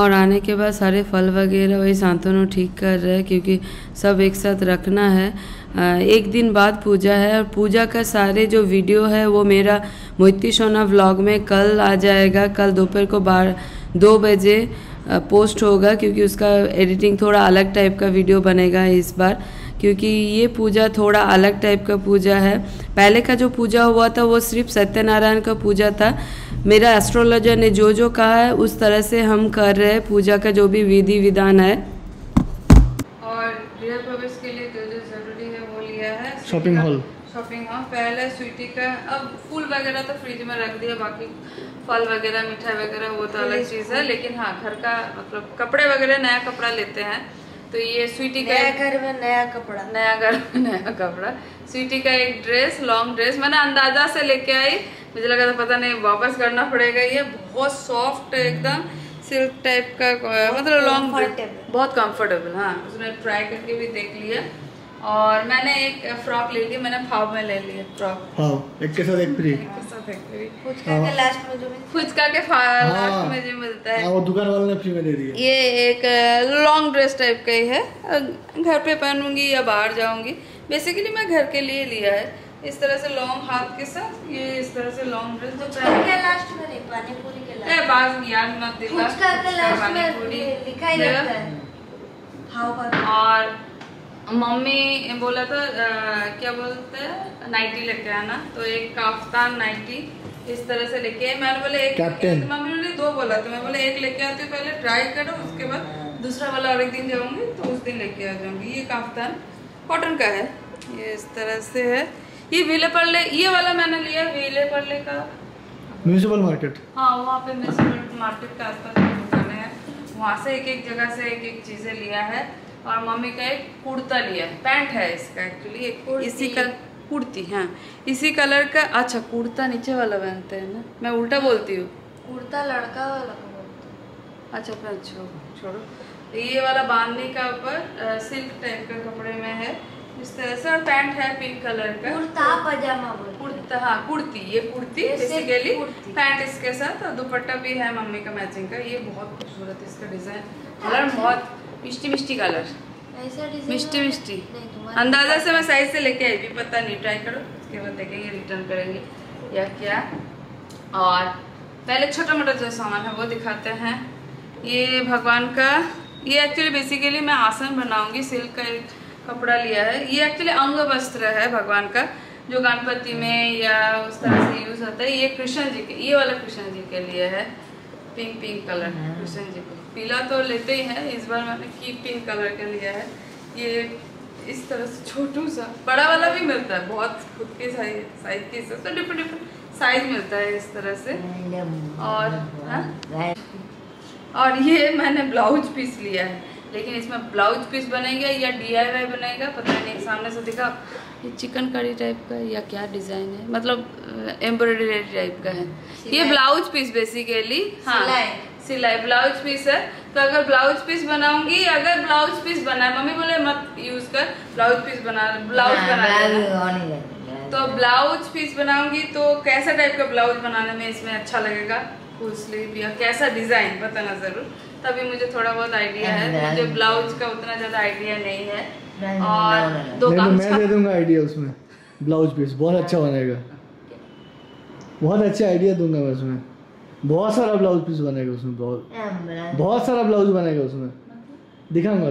और आने के बाद सारे फल वगैरह वही शांतनु ठीक कर रहे हैं क्योंकि सब एक साथ रखना है। एक दिन बाद पूजा है और पूजा का सारे जो वीडियो है वो मेरा मैत्रेयी सोना व्लॉग में कल आ जाएगा। कल दोपहर को 2 बजे पोस्ट होगा क्योंकि उसका एडिटिंग थोड़ा अलग टाइप का वीडियो बनेगा इस बार, क्योंकि ये पूजा थोड़ा अलग टाइप का पूजा है। पहले का जो पूजा हुआ था वो सिर्फ सत्यनारायण का पूजा था। मेरा एस्ट्रोलॉजर ने जो जो कहा है उस तरह से हम कर रहे हैं पूजा का जो भी विधि विधान है। और गृह प्रवेश के लिए जो जो जरूरी है वो लिया है। शॉपिंग हॉल पहले स्वीटी का, अब फूल वगैरह तो फ्रिज में रख दिया, बाकी फल वगैरह मिठाई वगैरह वो तो अलग चीज़ है, लेकिन हाँ घर का मतलब कपड़े वगैरह नया कपड़ा लेते हैं तो ये स्वीटी का नया घर में नया कपड़ा स्वीटी का एक ड्रेस, लॉन्ग ड्रेस मैंने अंदाजा से लेके आई, मुझे लगा था पता नहीं वापस करना पड़ेगा। ये बहुत सॉफ्ट एकदम सिल्क टाइप का, मतलब लॉन्ग बहुत कंफर्टेबल। हाँ उसने ट्राई करके भी देख लिया। और मैंने एक फ्रॉक ले ली, मैंने फाव में ले लिया फ्रॉक, एक के साथ एक फ्री, फुचका के लास्ट में जो मिलता है वो दुकान वाले ने फ्री में दे दिया। ये एक लॉन्ग ड्रेस टाइप का ही है, घर पे पहनूंगी या बाहर जाऊंगी, बेसिकली मैं घर के लिए लिया है। इस तरह से लॉन्ग हाथ के साथ ये इस तरह से लॉन्ग ड्रेस जो लास्ट में पानीपुरी। और मम्मी बोला था क्या बोलते हैं नाइटी लेके आना, तो एक काफ्तान नाइटी इस तरह से लेके आई। मैंने बोला एक, मम्मी ने 2 बोला तो मैं बोला एक लेके आती हूँ, पहले ट्राई करो उसके बाद दूसरा वाला और एक दिन जाऊंगी तो उस दिन लेके आ जाऊंगी। ये काफ्तान कॉटन का है, ये इस तरह से है। ये विलेपार्ले, ये वाला मैंने लिया विलेपार्ले का म्यूनिसिपल मार्केट। हाँ वहाँ पे म्यूनिसिपल मार्केट के आसपास की दुकान है, वहाँ से एक जगह से एक चीज़ें लिया है। और मम्मी का एक कुर्ता लिया है, पैंट है इसका एक्चुअली, इसी का कुर्ती, हाँ इसी कलर का। अच्छा कुर्ता नीचे वाला पहनते हैं ना, मैं उल्टा बोलती हूँ, कुर्ता लड़का वाला बोलते। अच्छा फिर छोड़ो, ये वाला बांधने का ऊपर सिल्क टाइप का कपड़े में है इस तरह से। और पैंट है पिंक कलर का, कुर्ता पजामा बोलते, कुर्ता हाँ कुर्ती, ये कुर्ती बेसिकली, पैंट इसके साथ और दुपट्टा भी है मम्मी का मैचिंग का। ये बहुत खूबसूरत इसका डिजाइन, कलर बहुत मिष्टी मिष्टी कलर, मिष्टी मिष्टी। अंदाजा से मैं साइज से लेके आई भी, पता नहीं ट्राई करो उसके बाद देखेंगे रिटर्न करेंगे या क्या। और पहले छोटा मोटा जो सामान है वो दिखाते हैं। ये भगवान का, ये एक्चुअली बेसिकली मैं आसन बनाऊंगी, सिल्क का एक कपड़ा लिया है। ये एक्चुअली अंग वस्त्र है भगवान का जो गणपति में या उस तरह से यूज होता है। ये कृष्ण जी के, ये वाला कृष्ण जी के लिए है, पिंक पिंक कलर है। कृष्ण जी को पीला तो लेते ही है, इस बार मैंने की पिंक कलर का लिया है। ये इस तरह से छोटू सा, बड़ा वाला भी मिलता है बहुत, खुद के साइज के हिसाब से डिफरेंट डिफरेंट साइज मिलता है इस तरह से। और हाँ? और ये मैंने ब्लाउज पीस लिया है, लेकिन इसमें ब्लाउज पीस बनेगा या DIY बनेगा पता नहीं। सामने से दिखा ये चिकन करी टाइप का या क्या डिजाइन है, मतलब एम्ब्रॉयडरी टाइप का है। ये ब्लाउज पीस बेसिकली, हाँ सिलाई ब्लाउज पीस है। तो अगर ब्लाउज पीस बनाऊंगी, अगर ब्लाउज पीस बनाए, मम्मी बोले मत यूज कर, ब्लाउज पीस बना, ब्लाउज बनाना, तो ब्लाउज पीस बनाऊंगी तो कैसा टाइप का ब्लाउज बनाने में इसमें अच्छा लगेगा, फुल स्लीव या कैसा डिजाइन बताना जरूर। तभी मुझे थोड़ा बहुत आइडिया है, मुझे ब्लाउज का उतना ज्यादा आइडिया नहीं है। और 2 मैं दे दूंगा आइडिया, उसमें ब्लाउज पीस बहुत अच्छा बनेगा, बहुत अच्छा आइडिया दूंगा मैं उसमें, बहुत सारा ब्लाउज पीस बनेगा उसमें, बहुत सारा ब्लाउज बनेगा उसमें, दिखाऊंगा।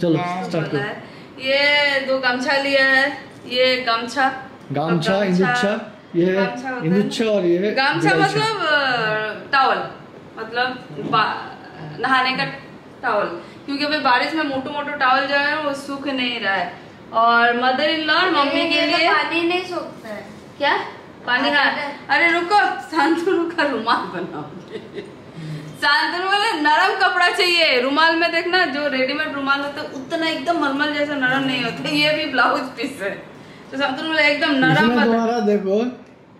चलो स्टार्ट करो। ये 2 गमछा लिया है, ये गमछा इंदुच्छा, ये इंदुच्छा और ये गमछा मतलब टॉवल, मतलब नहाने का टॉवल, क्योंकि अभी बारिश में मोटो मोटो टॉवल जो है वो सूख नहीं रहा है। और मदर इन लॉ और मम्मी के लिए पानी नहीं सोखता है क्या पानी, हाँ अरे रुको शांतनु का रुमाल बनाओगे। शांतनु बोले नरम कपड़ा चाहिए रुमाल में, देखना जो रेडीमेड रुमाल होता है उतना एकदम मलमल जैसा नरम नहीं होता। ये भी ब्लाउज पीस है, तो शांतनु बोले एकदम नरम मत, तुम्हारा देखो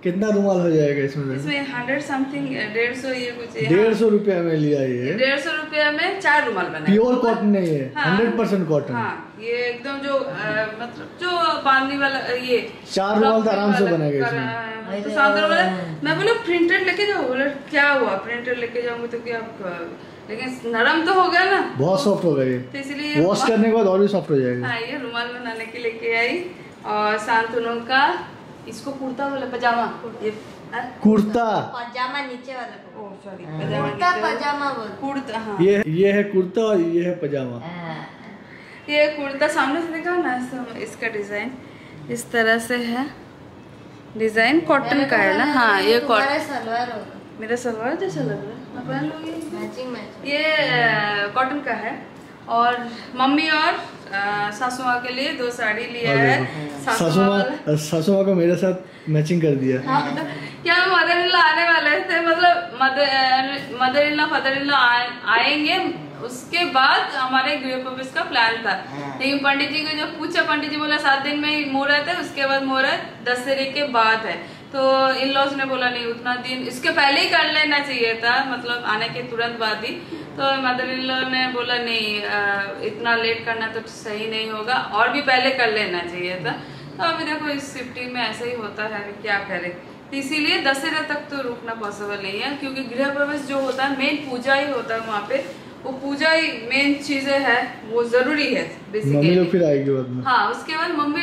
कितना रुमाल हो जाएगा इसमें। इसमें 100 something 150 ये कुछ 150 रुपया में लिया, ये 150 रुपया में 4 रुमाल बना, प्योर कॉटन नहीं है, 100% कॉटन। ये एकदम जो मतलब जो बांधने वाला, ये 4 रुमाल आराम से बनेगा इसमें। तो साउंडर वाला मैं बोला प्रिंटेड लेके जाओ, बोला क्या हुआ प्रिंटेड लेके जाऊंगी तो क्या लेकिन नरम तो होगा ना, बहुत सॉफ्ट होगा ये, तो इसलिए वॉश करने के बाद और भी सॉफ्ट हो जाएगा। हाँ, ये रुमाल बनाने के लेके आई। और शांतनु का इसको कुर्ता बोला पजामा, कुर्ता पजामा नीचे वाला, सॉरी कुर्ता पजामा कुर्ता। हाँ ये है कुर्ता और ये है पजामा। ये कुर्ता सामने से देखा ना, इसका डिजाइन इस तरह से है, डिजाइन कॉटन का है ना। हाँ ये कॉटन, मेरा सलवार जैसा लग रहा है, ये कॉटन का है। और मम्मी और सासू माँ के लिए दो साड़ी लिया है, सासू माँ को मेरे साथ मैचिंग कर दिया। हाँ, क्या मदर इन लॉ आने वाले थे, मतलब मदर इन लॉ आएंगे, उसके बाद हमारे गृह प्रवेश का प्लान था। लेकिन पंडित जी को जब पूछा, पंडित जी बोला 7 दिन में मुहूर्त है, उसके बाद मुहूर्त 10 तारीख के बाद है। तो इन लॉज ने बोला नहीं, उतना दिन इसके पहले ही कर लेना चाहिए था, मतलब आने के तुरंत बाद ही। तो मदर इन लॉ ने बोला नहीं, इतना लेट करना तो सही नहीं होगा, और भी पहले कर लेना चाहिए था। तो अभी देखो इस शिफ्टिंग में ऐसा ही होता है, क्या करें। तो इसीलिए दशहरा तक तो रुकना पॉसिबल नहीं है, क्योंकि गृह प्रवेश जो होता है मेन पूजा ही होता है, वहाँ पे वो पूजा ही मेन चीजें है, वो जरूरी है बेसिकली। हाँ, उसके बाद मम्मी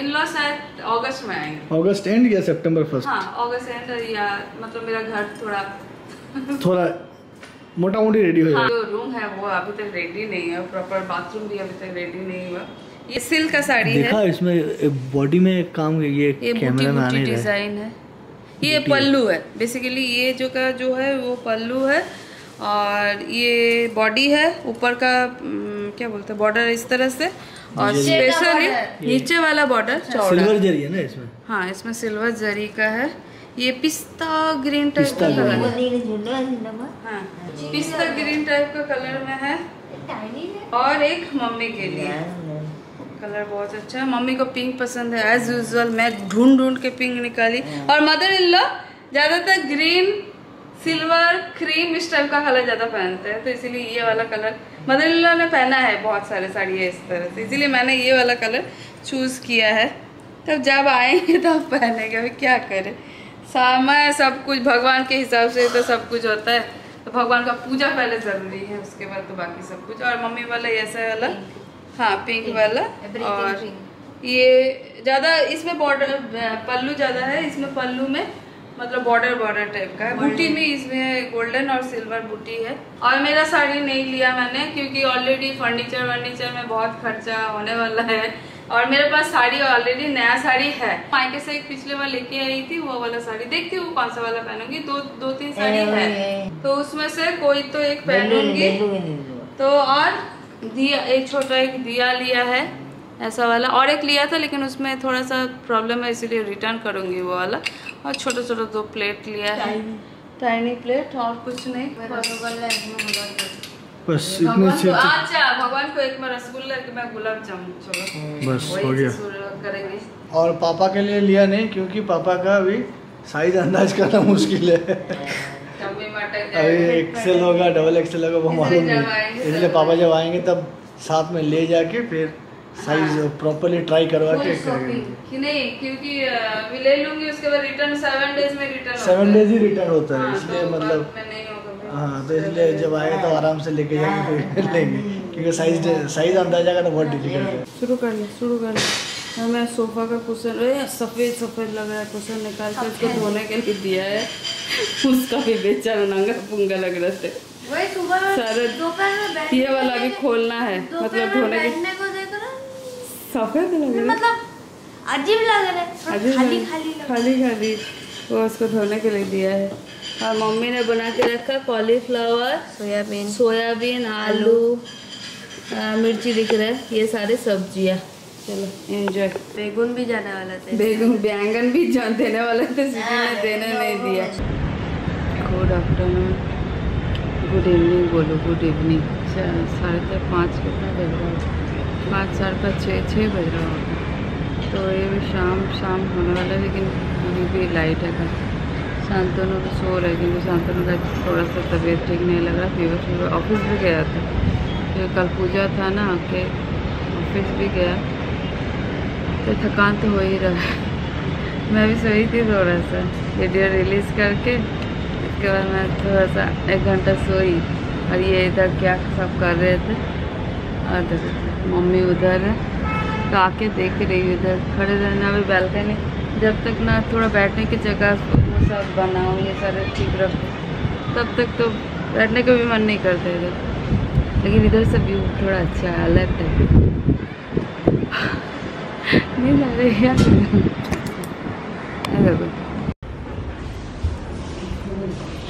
इन लॉ शायद अगस्त में आएंगे, अगस्त एंड या सितंबर 1। हाँ अगस्त एंड, या मतलब मेरा घर थोड़ा मोटा मोटी रेडी हो जाएगा। जो रूम है वो अभी तक रेडी नहीं है, प्रॉपर बाथरूम भी अभी तक रेडी नहीं हुआ। ये सिल्क का साड़ी है, इसमें बॉडी में काम, ये डिजाइन है, ये पल्लू है बेसिकली, ये जो का जो है वो पल्लू है। और ये बॉडी है, ऊपर का क्या बोलते हैं बॉर्डर इस तरह से, और स्पेशल है नीचे वाला बॉर्डर चौड़ा, सिल्वर जरी है ना इसमें। हाँ इसमें सिल्वर जरी का है, ये पिस्ता ग्रीन टाइप का कलर है। हाँ पिस्ता ग्रीन टाइप का कलर में है। और एक मम्मी के लिए कलर बहुत अच्छा है, मम्मी को पिंक पसंद है, एज यूजुअल मैं ढूंढ के पिंक निकाली। और मदर इन लॉ ज्यादातर ग्रीन, सिल्वर, क्रीम इस टाइप का कलर ज़्यादा पहनते हैं, तो इसीलिए ये वाला कलर मदर इन लॉ ने पहना है बहुत सारे साड़ी है इस तरह से, इसीलिए मैंने ये वाला कलर चूज़ किया है। तब जब आएंगे तब पहनेंगे, अभी क्या करें, समय सब कुछ भगवान के हिसाब से तो सब कुछ होता है। तो भगवान का पूजा पहले ज़रूरी है, उसके बाद तो बाकी सब कुछ। और मम्मी वाला ऐसा वाला, हाँ पिंक वाला। और ये ज़्यादा इसमें बॉर्डर पल्लू ज़्यादा है, इसमें पल्लू में मतलब बॉर्डर टाइप का है। बूटी में इसमें गोल्डन और सिल्वर बूटी है। और मेरा साड़ी नहीं लिया मैंने, क्योंकि ऑलरेडी फर्नीचर में बहुत खर्चा होने वाला है, और मेरे पास साड़ी ऑलरेडी नया साड़ी है। मायके से एक पिछले बार लेके आई थी वो वाला साड़ी, देखती हूँ कौन सा वाला पहनूंगी। दो तीन साड़ी है, तो उसमें से कोई तो एक पहनूंगी। तो और दिया, एक छोटा एक दिया लिया है ऐसा वाला, और एक लिया था लेकिन उसमें थोड़ा सा प्रॉब्लम है, इसीलिए रिटर्न करूंगी वो वाला। और छोटा छोटा 2 प्लेट लिया है, टाइनी प्लेट, और कुछ नहीं बस इतने। अच्छा भगवान को एक में रसगुल्ला, एक में गुलाब जामुन, चलो बस हो गया करेंगे। और पापा के लिए लिया नहीं, क्योंकि पापा का अभी साइज अंदाज करना मुश्किल है, अभी एक्सेल होगा, डबल XL होगा वो मालूम नहीं, इसलिए पापा जब आएंगे तब साथ में ले जाके फिर साइज प्रॉपर्ली ट्राई करवा के कि नहीं, क्योंकि भी ले लूंगी उसके बाद रिटर्न 7 डेज में रिटर्न होता है, 7 डेज ही रिटर्न होता है, इसलिए मतलब हाँ, तो इसलिए जब आएगा तो आराम से लेके जाके फिर लेंगे, क्योंकि साइज अंदाजा करना बहुत डिफिकल्ट है। शुरू कर ले। मैं सोफा का कुशन, सफ़ेद लग रहा है, कुशन निकाल कर उसको धोने के लिए दिया है, उसका भी बेचारा नंगा पुंगा लग रहा था। सारा ये वाला भी खोलना है, मतलब धोने के सफेद लग रहा, मतलब अजीब लग रहा है, खाली वो उसको धोने के लिए दिया है। और मम्मी ने बना के रखा कॉलीफ्लावर, सोयाबीन, आलू, मिर्ची दिख रहा है, ये सारे सब्जियाँ। चलो एंजॉय। बैगन भी जाने वाला था, बैंगन भी देने वाला था, देने नहीं दिया। गुड आफ्टरनून, गुड इवनिंग बोलो, गुड इवनिंग। 5:30 कितना बज रहा है, 5, 5:30, 6 बज रहा होगा। तो ये भी शाम होने वाला है, लेकिन अभी भी लाइट है। शांतनु भी सो रहा है, क्योंकि शांतनु का थोड़ा सा तबीयत ठीक नहीं लग रहा, फीवर। ऑफिस भी गया था, तो कल पूजा था ना, के ऑफिस भी गया, तो थकान तो हो ही रहा है। मैं भी सोई थी थोड़ा सा, वीडियो रिलीज़ करके उसके बाद मैं थोड़ा सा 1 घंटा सोई, और ये इधर क्या सब कर रहे थे और मम्मी उधर है तो आके देख रही हूँ। इधर खड़े रहना भी बैल्कनी जब तक ना थोड़ा बैठने की जगह वो सब बनाओ ये सारे ठीक रखो तब तक तो बैठने का भी मन नहीं करता इधर, लेकिन इधर से व्यू थोड़ा अच्छा है, अलग है। नहीं आ रही यार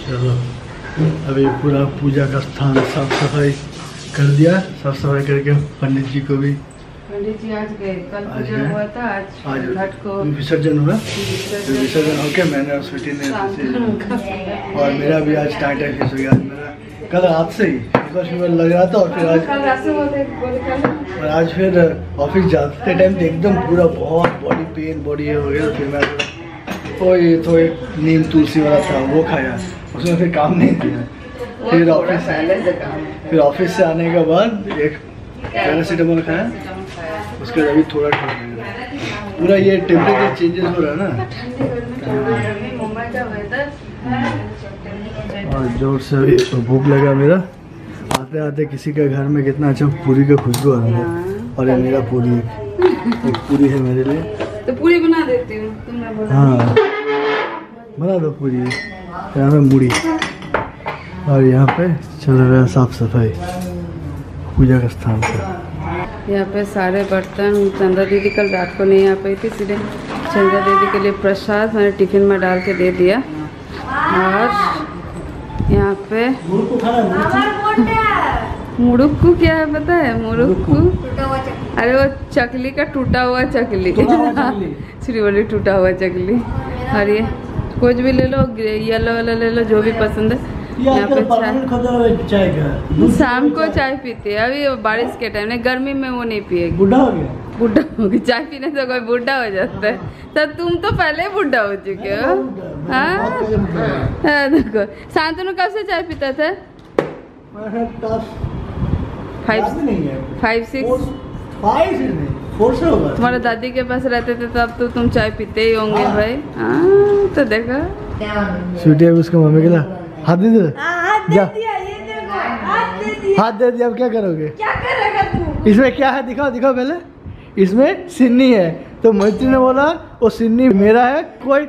चलो अभी पूरा पूजा का स्थान साफ सफाई कर दिया, साफ सफाई करके पंडित जी को भी जी आज गए, कल पूजा हुआ था, आज घाट को विसर्जन हुआ, विसर्जन ओके मैंने और स्वीटी ने और मेरा भी आज टाइट है फिर मेरा कल रात से ही सुबह लग रहा था और फिर आज फिर ऑफिस जाते टाइम एकदम पूरा बहुत बॉडी पेन बॉडी हो गया, फिर मैं तो ये तो एक नीम तुलसी वाला था वो खाया, उसमें फिर काम नहीं किया, फिर ऑफिस से आने के बाद एक पैरासीटामोल खाया, उसके अभी थोड़ा पूरा ये टेम्परेचर चेंजेस हो रहा है ना और जोर से अभी तो भूख लगा मेरा, आते आते किसी के घर में कितना अच्छा पूरी का खुशबू आ रहा है और ये मेरा पूरी एक पूरी है मेरे लिए तो पूरी बना देती हूँ। हाँ बना दो पूरी, यहाँ पे मूढ़ी और यहाँ पे चल रहा है साफ सफाई पूजा का स्थान पर। यहाँ पे सारे बर्तन चंदा दीदी कल रात को नहीं आ पाई थी इसलिए चंदा दीदी के लिए प्रसाद मैंने टिफिन में डाल के दे दिया और यहाँ पे मुरुक्कू क्या है पता है, मुरुक्कू अरे वो चकली का टूटा हुआ चकली श्री बोली टूटा हुआ चकली और ये कुछ भी ले लो येलो वाला ले लो जो भी पसंद है। यहाँ पे चाय शाम को चाय पीते हैं, अभी बारिश के टाइम में गर्मी में वो नहीं पिएगी, बुढ़ा हो गया चाय पीने से कोई बुढ़ा हो जाता है तो तुम तो पहले बुढ़ा हो चुके हो। हाँ देखो शांतनु कब से चाय पीता था 5-6 तुम्हारे दादी के पास रहते थे तब तो तुम चाय पीते ही होंगे भाई। हाँ तो देखो मम्मी के ना हाथ दे दिया, ये देखो हाथ दे दिया, अब क्या करोगे, क्या करेगा तू, इसमें क्या है दिखाओ दिखाओ पहले, इसमें सिन्नी है तो मैत्री ने बोला वो सिन्नी मेरा है, कोई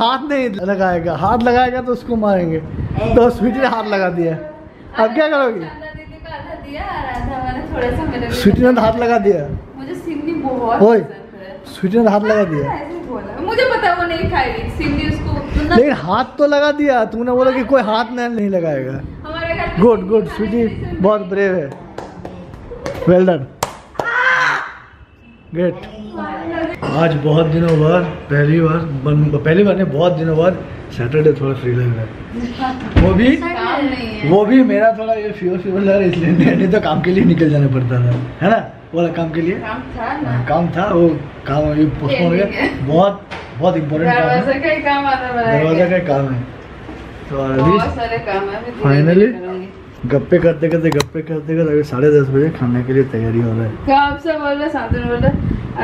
हाथ नहीं लगाएगा, हाथ लगाएगा तो उसको मारेंगे, तो स्वीटी ने हाथ लगा दिया, अब क्या करोगे, स्वीटी ने हाथ लगा दिया, स्वीटी ने हाथ लगा दिया, मुझे पता वो नहीं खाएगी सिन्नी उसको, लेकिन हाथ तो लगा दिया, तुमने बोला कि कोई हाथ नहीं लगाएगा। गुड गुड स्वीटी बहुत ब्रेव है, वेल डन ग्रेट। आज बहुत दिनों बाद पहली बार नहीं बहुत दिनों बाद सैटरडे थोड़ा फ्री लग रहा है, वो भी मेरा थोड़ा ये फीवर लग रहा है इसलिए, नहीं तो काम के लिए निकल जाना पड़ता था है ना, बोला काम के लिए काम था वो काम अभी पोस्टपोन हो गया, बहुत इम्पोर्टेंट दरवाजा का काम है तो अभी फाइनली गप्पे करते करते अभी 10:30 बजे खाने के लिए तैयारी हो रहा है। क्या आप सब बोल रहे साधन बोल रहे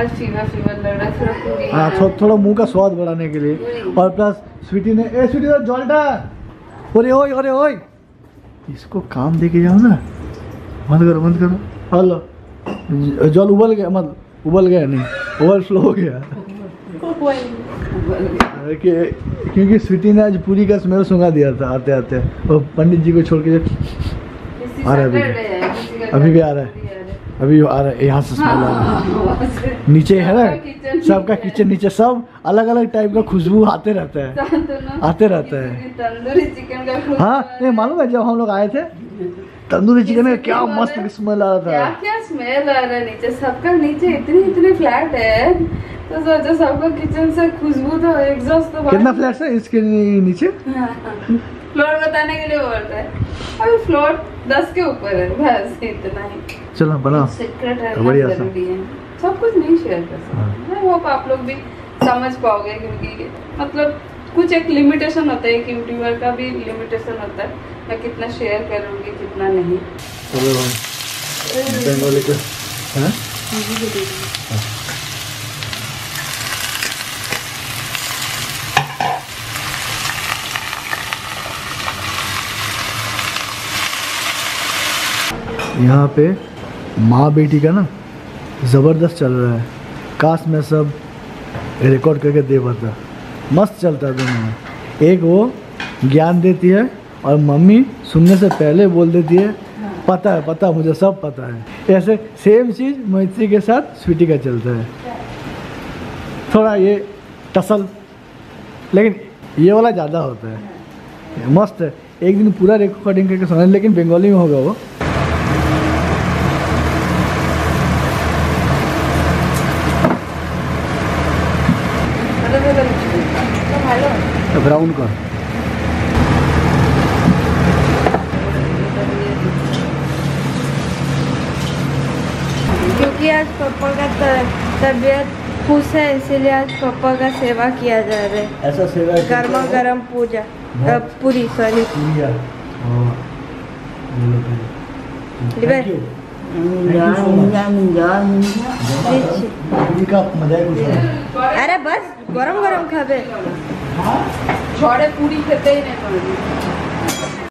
आज फीवर लग रहा है, हाँ थोड़ा मुंह का स्वाद बढ़ाने के लिए और प्लस स्वीटी ने जॉल्टा ओए इसको काम दे के जाओ ना, मत करो हेलो जल उबल गया, मतलब उबल गया नहीं ओवरफ्लो हो गया क्योंकि स्वीटी ने आज पूरी का स्मेल सुंघा दिया था आते और पंडित जी को छोड़ के आ रहा है, अभी भी आ रहा है यहाँ से स्मेल आ रहा है, नीचे है ना सबका किचन, नीचे सब अलग अलग टाइप का खुशबू आते रहता है। हाँ नहीं मालूम है जब हम लोग आए थे तंदूरी चिकन का क्या मस्त स्मेल आ रहा था, क्या स्मेल आ रहा है नीचे सबका, नीचे इतने फ्लैट है तो सोचो सबका किचन से खुशबू तो एग्जॉस्ट तो कितना फ्लैट है इसके नीचे। फ्लोर बताने के लिए बोलता है, अभी फ्लोर 10 के ऊपर है बस इतना ही। चलो बनाओ सीक्रेट है, बढ़िया सब कुछ नहीं शेयर कर सकते, वो आप लोग भी समझ पाओगे क्योंकि मतलब कुछ एक लिमिटेशन होता है कि यूट्यूबर का भी लिमिटेशन होता है, मैं कितना शेयर करूँगी कितना नहीं। यहाँ पे माँ बेटी का ना ज़बरदस्त चल रहा है। काश मैं सब रिकॉर्ड करके दे पाता, मस्त चलता दोनों में। एक वो ज्ञान देती है और मम्मी सुनने से पहले बोल देती है पता है, पता मुझे सब पता है। ऐसे सेम चीज़ मैत्री के साथ स्वीटी का चलता है, थोड़ा ये टसल, लेकिन ये वाला ज़्यादा होता है। मस्त है, एक दिन पूरा रिकॉर्डिंग करके सुना, लेकिन बंगाली में होगा वो। ब्राउन का क्योंकि आज पापा का तबीयत खुश है, इसीलिए आज पापा का सेवा किया जा रहा है। ऐसा सेवा गर्मा गर्म पूजा पूरी सॉरी अरे बस गरम गरम खाबे छोड़े पूरी खेते ही नहीं।